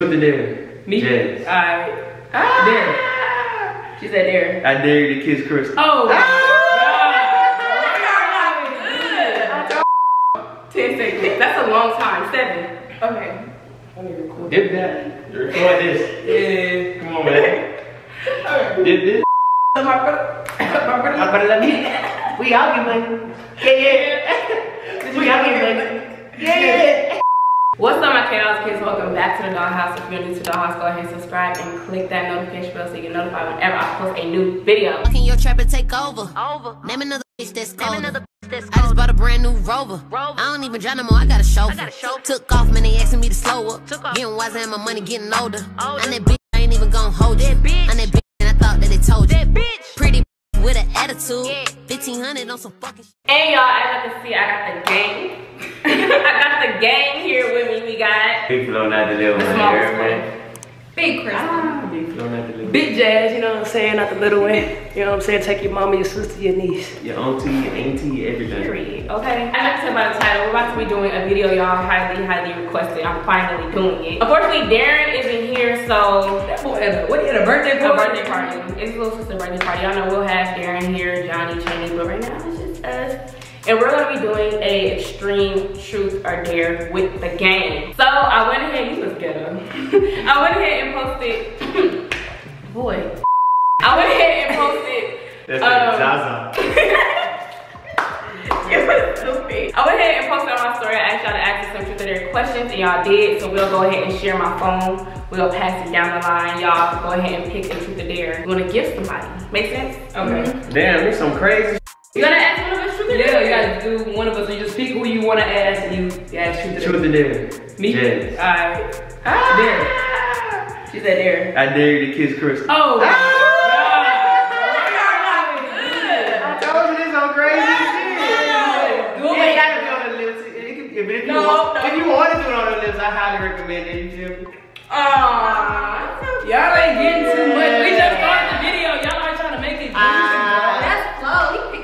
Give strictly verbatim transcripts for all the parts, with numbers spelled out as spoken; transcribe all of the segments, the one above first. Put the dare. Me? Jazz. I. Ah. Dare. She said dare. I dare you to kiss Crystal. Oh. Ah. God. Ten seconds. That's a long time. Seven. Okay. Let me record. Dip that. Record this. Yeah. Come on, man. Alright. Dip this. My brother. My brother. My brother. Let me. We all get money. Yeah, yeah. We all get money. Yeah. Yeah. What's up, my K-Dolls kids? Welcome back to the Dollhouse. If you're new to Dollhouse, go ahead and subscribe and click that notification bell so you get notified whenever I post a new video. Can your trapper take over? Over. Name another bitch that's cold. I just bought a brand new Rover. Rover. I don't even drive no more. I got a chauffeur. Took off, man. They asking me to slow up. Took off. Getting wiser and my money getting older. older. And that bitch, I ain't even gonna hold you. That bitch. And that bitch, and I thought that it told you. That bitch. Pretty bitch with an attitude. Yeah. fifteen hundred on some fucking shit. And y'all, as you can see, I got the gang. I got the gang here with me. We got Big Flow, not the little one here, man. Big Crystal. Ah, Big Flow, not the little one. Big Jazz, you know what I'm saying? Not the little one. You know what I'm saying? Take your mama, your sister, your niece. Your auntie, your auntie, everything. Period. Okay. As I can tell by the title, we're about to be doing a video y'all highly, highly requested. I'm finally doing it. Unfortunately, Darren isn't here, so that boy is a, what is it, a birthday party? A birthday party. It's a little sister birthday party. Y'all know we'll have Darren here, Johnny, Chaney, but right now it's just us. And we're gonna be doing a extreme truth or dare with the gang. So I went ahead, you look ghetto. I went ahead and posted, boy. I went ahead and posted. That's um, Zaza. It was stupid. I went ahead and posted on my story. I asked y'all to ask some truth or dare questions and y'all did. So we'll go ahead and share my phone. We'll pass it down the line. Y'all go ahead and pick a truth or dare. You wanna give somebody. Make sense? Okay. Mm-hmm. Damn, there's some crazy. You gotta ask one of us truth or dare? Yeah, you gotta do one of us. You just pick who you wanna ask and you, you ask truth or dare. Truth or dare. Me? Yes. Alright. Ah. Dare. She said dare. I dare you to kiss Crystal. Oh! Ah. God. I told you this on crazy shit. You ain't gotta do it on the lips. It can, if, if, no, you want, no. If you want to do it on the lips, I highly recommend it. You feel me? Aww. Y'all ain't getting too much. We just started the video. Y'all aren't trying to make it juicy.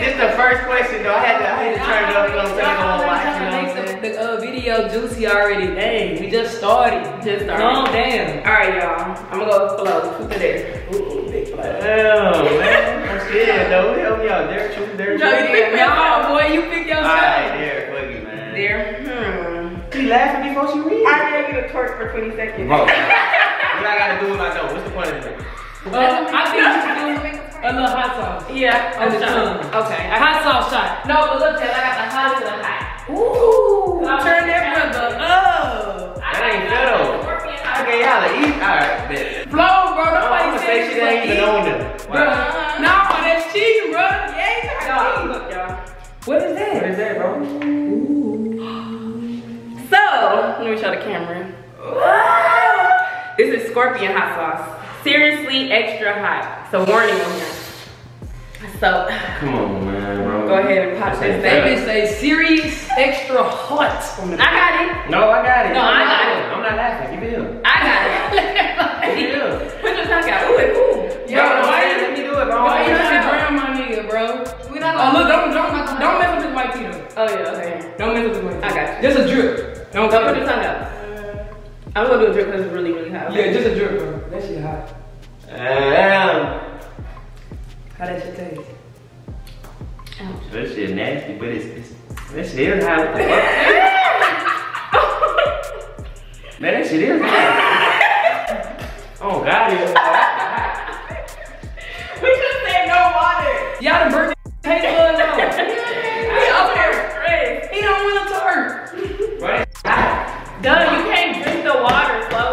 This the first question though. I had to, I had to turn it up. Y'all already trying to make the, the uh, video juicy already. Dang, we just started. Just started. No, damn. All right, y'all. I'm gonna go flow. Truth or dare? Ooh, big flow. Damn, man. Shit, though. Help me out. Dare, truth, dare. No, you pick me out, boy. You pick yourself. All right, dare, boogie, man. Dare. Hmm. She laughing before she reads. I dare you to twerk for twenty seconds. Bro, what I gotta do with my dough? What's the point of it? Uh, I think you do. A little hot sauce. Yeah. On the tongue. Okay. I hot sauce shot. No, but look, Jess, I got the hot to the hot. Ooh. Turn that brother up. That ain't ghetto. Okay, y'all are eating. All right, bitch. Flow, bro. Nobody said she ain't even on them. Bro. No, that's cheating, bro. Yeah, y'all. Look, y'all. What is that? What is that, bro? Ooh. So, let me show the camera. This is Scorpion hot sauce. Seriously, extra hot. It's a warning on here. So, come on, man, bro. Go ahead and pop this. Baby, say serious, extra hot. I got it. No, I got it. No, I got it. I'm not laughing. Give me up. I got it. Give me up. Put your tongue out. Ooh, ooh. Yo, why you let me do it, bro? Why you let me drown my nigga, bro? We not gonna. Oh, look, don't, don't, don't mess with this white tito. Oh yeah, okay. Don't mess with this white tito. I got you. Just a drip. Don't put your tongue out. I'm gonna do a drip because it's really, really hot. Yeah, just a drip, bro. That shit hot. Damn. How that shit taste? Ouch. That shit nasty, but it's, it's that shit is hot. Man, that shit is hot. Oh God, it's hot. We just said no water. Y'all the birthday taste blood on. We up there, he don't want to turn. Right? Duh, you can't drink the water, Flo.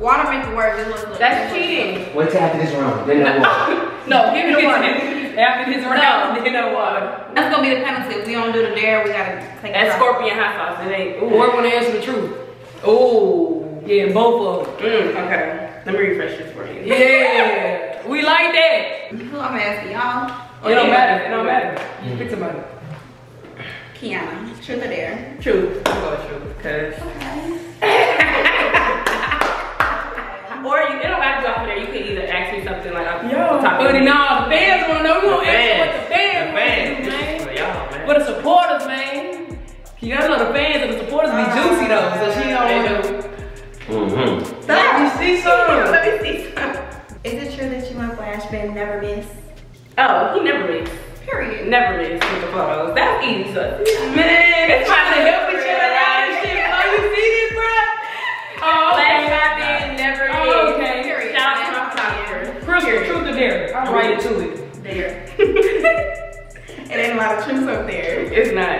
Water make it worse. That's cheating. What's after this round? They don't water. No, give me the water. After this round, then the water. That's gonna be the penalty. If we don't do the dare, we gotta take that Scorpion hot sauce. It ain't. Ooh. Or wanna answer the truth. Oh, yeah, both of them. Mm, okay, let me refresh this for you. Yeah, we like that. Who I'm asking y'all? Oh, it don't matter. It don't matter. You pick somebody. Kianna, truth or dare? Truth. I'm going with truth. Cause. Okay. Or you, it don't matter off of there. You can either ask me something like. Buddy, nah, the fans wanna know. We gonna answer what the fans want to do, man. For y'all, man. For the supporters, man. You gotta know the fans and the supporters be juicy though, so she don't wanna. Mm-hmm. Stop. see some. Let me see some. Is it true that you and Flashman never miss? Oh, he never miss. Period. Never miss with the photos. That's easy to man, it's trying to help with your out and shit. Oh, you see this, bro? Oh, Flashman never miss. Oh, okay. Period. Shout out to my photographer. Crystal, truth or dare? I'm right to it. Dare. It ain't a lot of truth up there. It's not.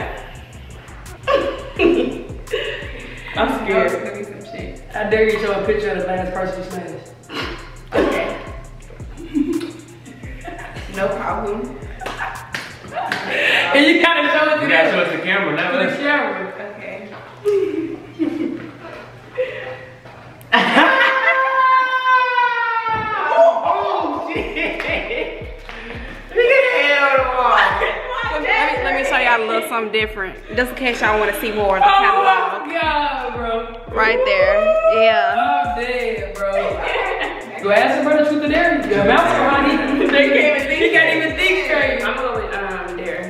I'm scared. Oh, some shit. I dare you to show a picture of the last person you smashed. Okay. No problem. And you gotta show it to you gotta show it to the camera, not to the camera. Okay. Oh, oh shit. Look at the hell. Let me, let me show y'all a little something different. Just in case y'all want to see more of the catalog. Oh my God, bro. Right there. Yeah. Oh, damn, bro. Go ask your brother truth or dare. Your mouth's behind you. They can't even think. You can't even think straight. I'm going to um, dare.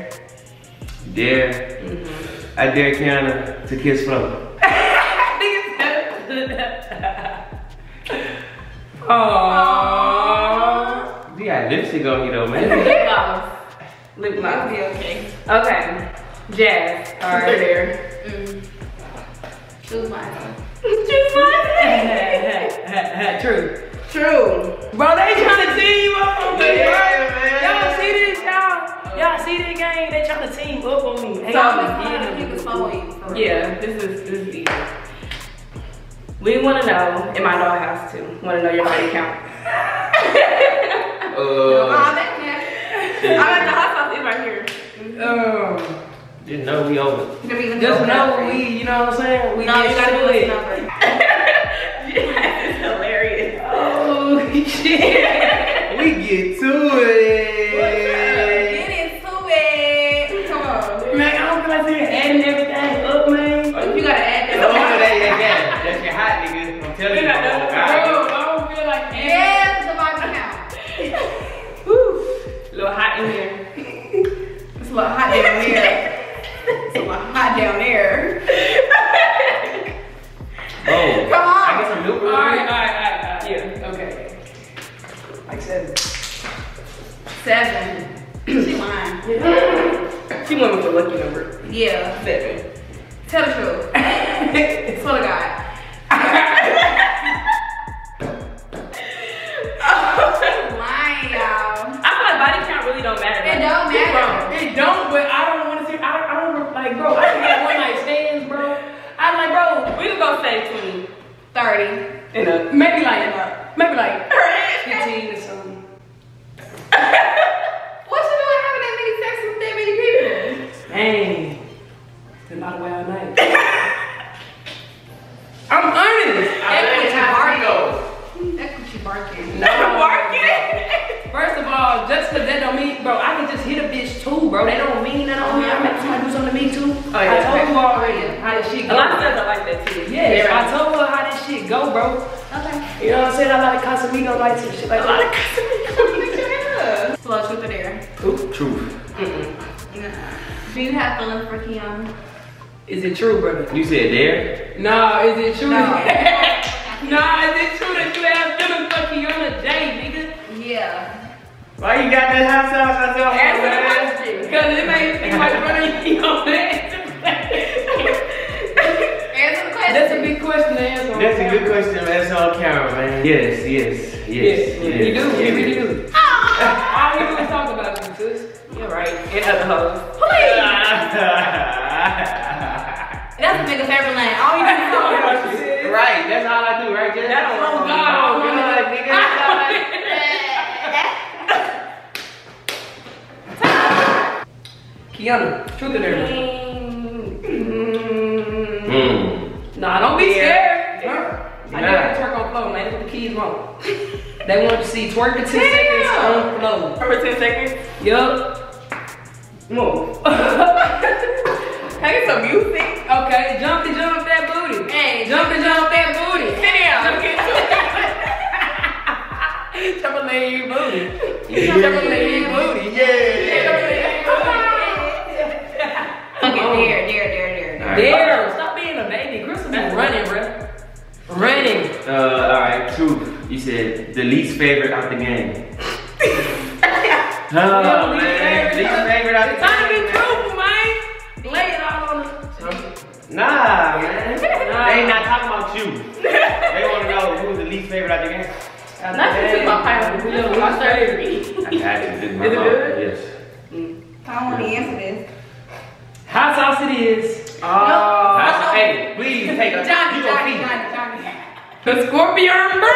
Dare. Mm-hmm. I dare Kianna to kiss Flo. Oh. You got lipstick on you though, man. Lip gloss. Be okay. Okay. Jazz. All right. There. Mm. Choose mine. Choose mine. Hey, hey, hey, hey. True. True. Bro, they trying to team up on me. Yeah, y'all see this, y'all? Y'all see this game? They trying to team up on me. Hey, so yeah, you can follow you. Yeah. This is this is easy. We want to know in my dollhouse too. Want to know your body count? uh. I like the hot sauce in right here. Mm-hmm. Oh. Just know we over. Just know we, you know what I'm saying? We no, you gotta do it. It's hilarious. Oh, shit. We get to it. Get into it. Come on. Man, I don't feel like they're adding everything up, man. You gotta add that up. That, that's your hot nigga. I'm telling you. you know, it's a lot hot down there. It's a lot hot down there. Oh. Come on. I get some milk. All right, all right, all right. Yeah, okay. Like seven. Seven. She lying. Yeah. She went with the lucky number. Yeah. Seven. Tell the truth. It's full of God. thirty. And a, maybe like, uh, maybe like fifteen or something. What you doing having that many sex with that many people? Dang. It's been about a wild night. I'm honest. That's what you barking. That's what you barking. No, barking? First of all, just because that don't mean, bro, I can just hit a bitch too, bro. They don't mean that on me. I make somebody do something to me too. Oh, yeah. I told you already how this shit goes. A lot of stuff I like that too. Yeah, yeah. I told her how go, bro. Okay. You know what I'm saying? I like Casamigo lights and shit like that. I like Casamigo lights. Slow truth or dare? Oop, truth. Mm-mm. Nah. Do you have feelings for Kianna? Is it true, brother? You said dare? Nah, is it true? No. Nah, is it true that you have feelings for Kianna J, nigga? Yeah. Why you got that hot sauce on your ass? Because it made me like running to your ass. That's a big question to answer. That's a good question to answer on camera, man. Yes, yes, yes. yes, yes you do, yes, you really yes. do. All you want to talk about is sis. You're right. And other hoes. Please! That's a big favorite line. All you want to talk about is sis. Right, that's all I do, right? Just that's all I do. Oh, God, nigga. Kianna, truth or dare? Nah, don't be scared. Yeah. I dare to twerk on flow, man. That's what the kids want. They want to see twerk for ten Damn. seconds on flow. For ten seconds? Yup. Move. Hey, it's some music. Okay, jump and jump that booty. Hey, jump and jump that booty. Sit down. Jump and lay in your booty. Jump and lay in your booty. Yeah. Okay, dare, dare, dare, dare. Dare. Running, bro. Running. Uh, all right. true. You said the least favorite out the game. Oh man, least favorite out the game. Trying to be truthful, man. Lay it all on the. Nah, man. Nah. They ain't not talking about you. They want to know who's the least favorite out the game. Not just my pineapple. My favorite. I got you. My mom. Yes. I want to answer this. Hot sauce it is. Oh. Hot sauce. Hey, please take a Johnny, Johnny, Johnny, Johnny. The Scorpion burn it.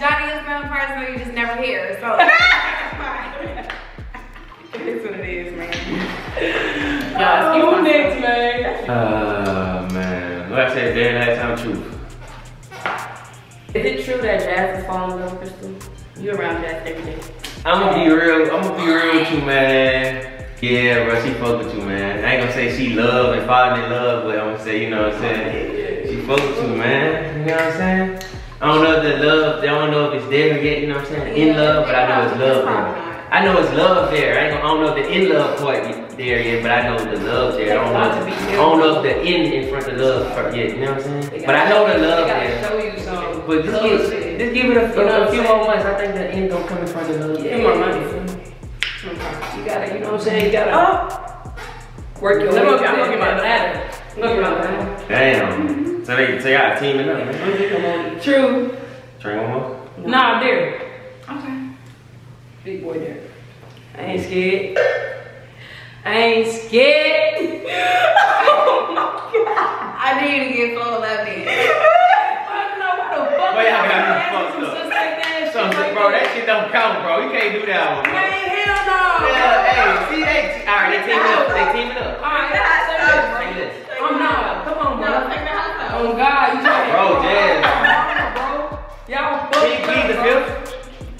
Johnny is my part, so you just never hear. So it is what it is, man. Guys, you oh, next, man. Oh uh, man. What I said, damn, that's not true. Is it true that Jazz is falling in love with Crystal? You around Jazz every day. I'm gonna be real. I'm gonna be real with you, man. Yeah, bro, she fuck with you, man. I ain't gonna say she love and falling in love, but I'm gonna say, you know what I'm saying? She fuck with you, man. You know what I'm saying? I don't know if that love, I don't know if it's there yet, you know what I'm saying? In love, but I know it's love there. I know it's love there. I, ain't gonna, I don't know if the in love part there yet, but I know the love there. I don't know, if, I don't know if the in in front of the love part yet, you know what I'm saying? But I know the love there. But just give, just give it a, you know, a few more months. I think the end don't come in front of the love. Yeah, more money. Mm-hmm. You gotta, you know what I'm saying? You gotta oh. work your way. I'm gonna get my ladder. I'm gonna get my ladder. Damn. So they, so y'all teaming up, man. True. Train one more? No. Nah, there. Okay. Big boy there. I ain't scared. I ain't scared. Oh my God. I need to get full of it. Wait, I got you fucked up. That so, like bro, that shit don't count, bro. You can't do that one, bro. Man, hell no. Yeah, hey, see, they, all right, they teaming up. They teaming up. All right, that's it. I'm not. Come on, bro. Oh, God, you trying to. Bro, Jazz. Y'all fucked up, the fifth?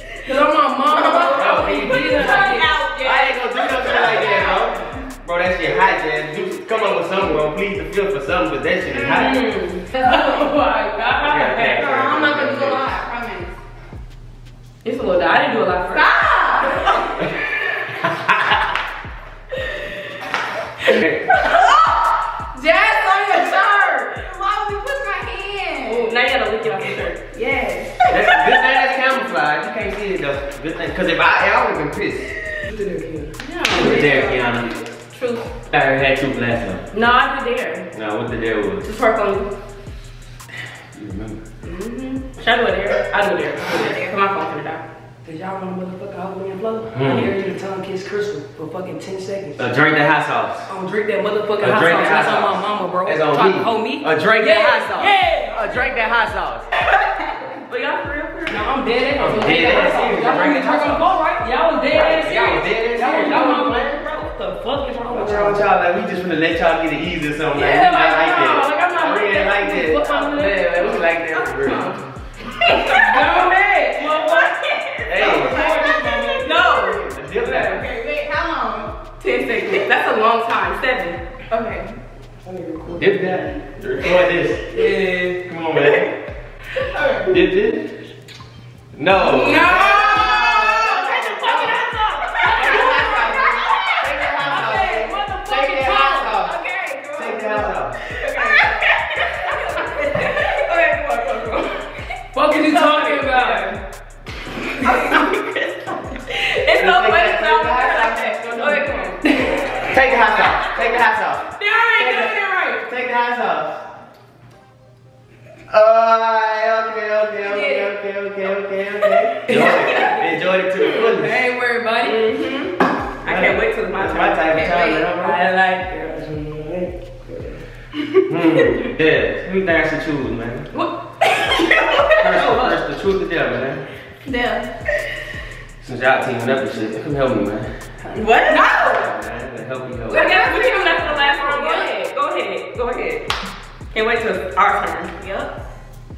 Because I'm my mom. Bro, he beat the fuck out, Jazz. I ain't going to do nothing like that, bro. Bro, that shit hot, Jazz. You come up with something, bro. Please the fifth or something, but that shit is hot. Oh, my God. It's a little die. I didn't do a lot first. Stop! Jazz on your shirt! Why would you push my hand? Oh, now you gotta lick it off your shirt. Yes. That's a good thing that's camouflage. You can't see it though. Good thing. Because if I, I would have been pissed. You did there, Kianna. You did there, Kianna. True. I had two last time. No, I did there. No, what the dare was? Just work on you. You remember? Mm-hmm. Should I do it there? I do it there. I do it there. My phone for the doctor. Cause y'all want a motherfucker out with me and blow? Mm. I hear you to tell him kiss Crystal for fucking ten seconds. Uh, drink that hot sauce. I'm um, drink that motherfucking uh, hot drink sauce. That's on my mama, bro. That's on me. Hold me. Uh, drink yeah. that hot sauce. Yeah. Uh, drink that hot sauce. But y'all for real, for real? No, I'm dead ass. I'm dead ass. Y'all bring the drink on the phone, right? Y'all was dead ass. Y'all was dead ass. Y'all was playing, bro. What the fuck is wrong with y'all? Y'all like we just wanna let y'all get it easy or something. Yeah, like, like, like that. Like I'm not we ain't like that. Yeah, we like that for real. Go ahead. Hey, no. Deal with that. Okay, wait, how long? Ten seconds. That's a long time. Seven. Okay. Dip that. Record this. Yeah. Come on, man. Dip this. No. No. Take the fucking hot sauce. Take the hot sauce. Take the hot sauce. Okay, motherfucking hot sauce. Take the hot sauce. Okay, come on, come on, come on. What can you talking about? It's no way to stop like that. Go ahead, come on. Take the hot sauce. Take the hot sauce. They already doing it right. Take the hot sauce. Uh, okay, okay, okay, okay, okay, okay, okay. Enjoy it to the fullest. Ain't worried, buddy. Mm-hmm. I can't wait till it's my time. My time is coming. I like it. Mm, yeah, who do you think I should choose, man? What? First, the truth or death, man. Death. Since y'all teaming up and shit, come help me, man. What? No! Man, I'm help you help. I guess we're coming up for the last round. Go ahead. Go ahead. Go ahead. Can't wait till our turn. Yup.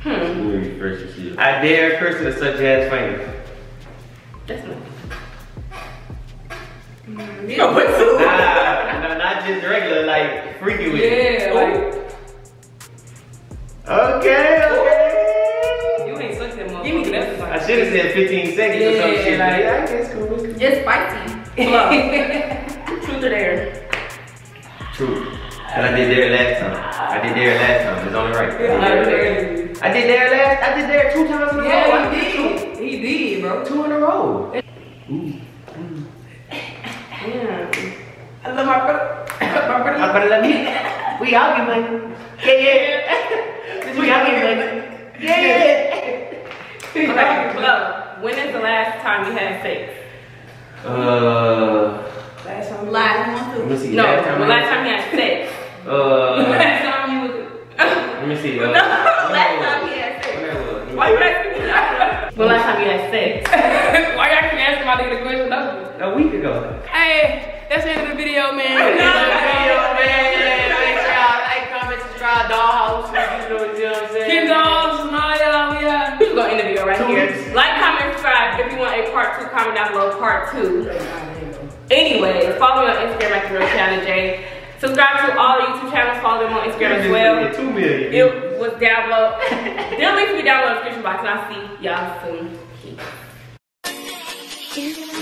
Hmm. Ooh, first you see. I dare Crystal to suck Jazz fingers. That's not. Mm, no, what's so? Nah, no, not just regular, like freaky with it. Yeah, like. Okay, okay. I should have said fifteen seconds yeah, or some shit. Like, yeah, I guess cool. cool. It's spicy. Truth or dare? Truth. Cause I did dare last time. I did dare last time. It's only right. Yeah, I did dare. I did there last, I did there two times in a row. Yeah, he did. He did, bro. Two in a row. Ooh. Yeah. I love my brother. My brother, my brother love me. We out here, man. Yeah, yeah. We out here, man. Yeah. Love, when is the last time you had sex? Uh. Last time. Last month. No, last time, last time you had sex. Uh. Last time you. Let me see. Uh, no, last time he had sex. Why you asking me that? Well, last time you had sex. Why y'all keep asking my nigga the question? A week ago. Hey, that's the end of the video, man. That's the end of the video, man. Make sure y'all like, comment, subscribe, Dollhouse. You know what I'm saying? K-Dolls, and all y'all, yeah. We're gonna end the video right here. Like, comment, subscribe. If you want a part two, comment down below part two. Anyway, follow me on Instagram at Kianna. Subscribe to all the YouTube channels, follow them on Instagram as well. two million. It was down below. They'll link me down below in the description box, and I'll see y'all soon. Peace.